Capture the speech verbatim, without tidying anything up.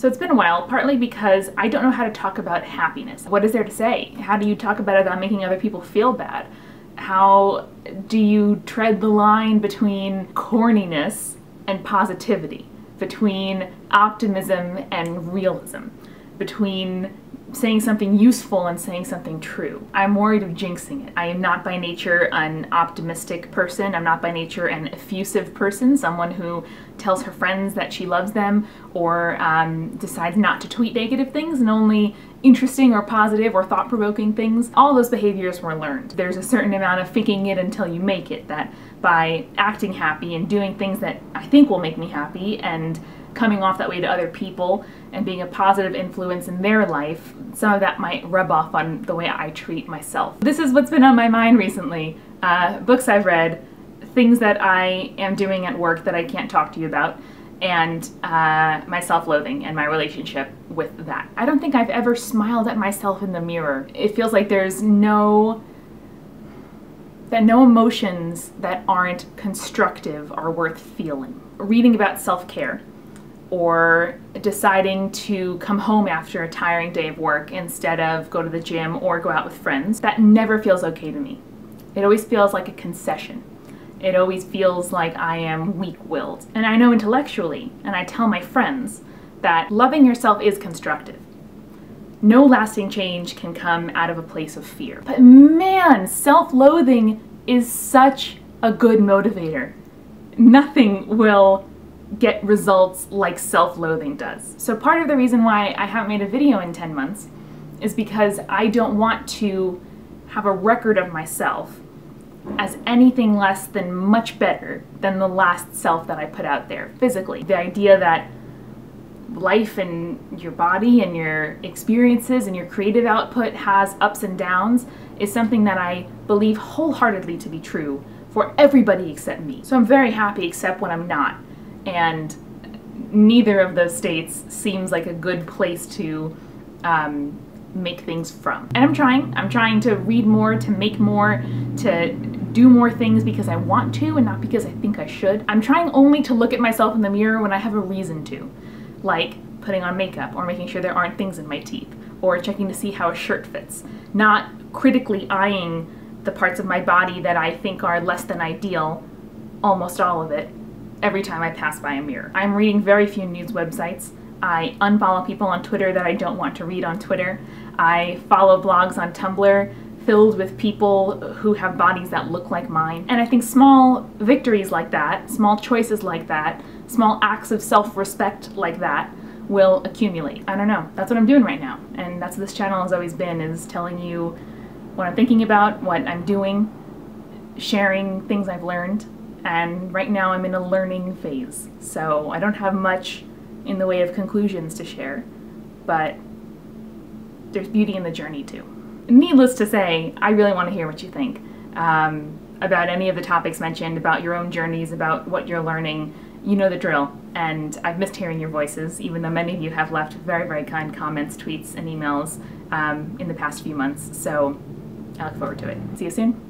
So it's been a while, partly because I don't know how to talk about happiness. What is there to say? How do you talk about it without making other people feel bad? How do you tread the line between corniness and positivity, between optimism and realism, between saying something useful and saying something true? I'm worried of jinxing it. I am not by nature an optimistic person. I'm not by nature an effusive person, someone who tells her friends that she loves them or um, decides not to tweet negative things and only interesting or positive or thought-provoking things. All those behaviors were learned. There's a certain amount of faking it until you make it, that by acting happy and doing things that I think will make me happy and coming off that way to other people and being a positive influence in their life, some of that might rub off on the way I treat myself. This is what's been on my mind recently. Uh, books I've read, things that I am doing at work that I can't talk to you about, and uh, my self-loathing and my relationship with that. I don't think I've ever smiled at myself in the mirror. It feels like there's no, that no emotions that aren't constructive are worth feeling. Reading about self-care, or deciding to come home after a tiring day of work instead of go to the gym or go out with friends, that never feels okay to me. It always feels like a concession. It always feels like I am weak-willed. And I know intellectually, and I tell my friends, that loving yourself is constructive. No lasting change can come out of a place of fear. But man, self-loathing is such a good motivator. Nothing will get results like self-loathing does. So part of the reason why I haven't made a video in ten months is because I don't want to have a record of myself as anything less than much better than the last self that I put out there physically. The idea that life and your body and your experiences and your creative output has ups and downs is something that I believe wholeheartedly to be true for everybody except me. So I'm very happy except when I'm not. And neither of those states seems like a good place to um, make things from. And I'm trying. I'm trying to read more, to make more, to do more things because I want to and not because I think I should. I'm trying only to look at myself in the mirror when I have a reason to, like putting on makeup or making sure there aren't things in my teeth or checking to see how a shirt fits, not critically eyeing the parts of my body that I think are less than ideal, almost all of it, every time I pass by a mirror. I'm reading very few news websites. I unfollow people on Twitter that I don't want to read on Twitter. I follow blogs on Tumblr filled with people who have bodies that look like mine. And I think small victories like that, small choices like that, small acts of self-respect like that will accumulate. I don't know. That's what I'm doing right now. And that's what this channel has always been, is telling you what I'm thinking about, what I'm doing, sharing things I've learned. And right now I'm in a learning phase, so I don't have much in the way of conclusions to share, but there's beauty in the journey too. Needless to say, I really want to hear what you think um, about any of the topics mentioned, about your own journeys, about what you're learning. You know the drill, and I've missed hearing your voices, even though many of you have left very, very kind comments, tweets, and emails um, in the past few months, so I look forward to it. See you soon.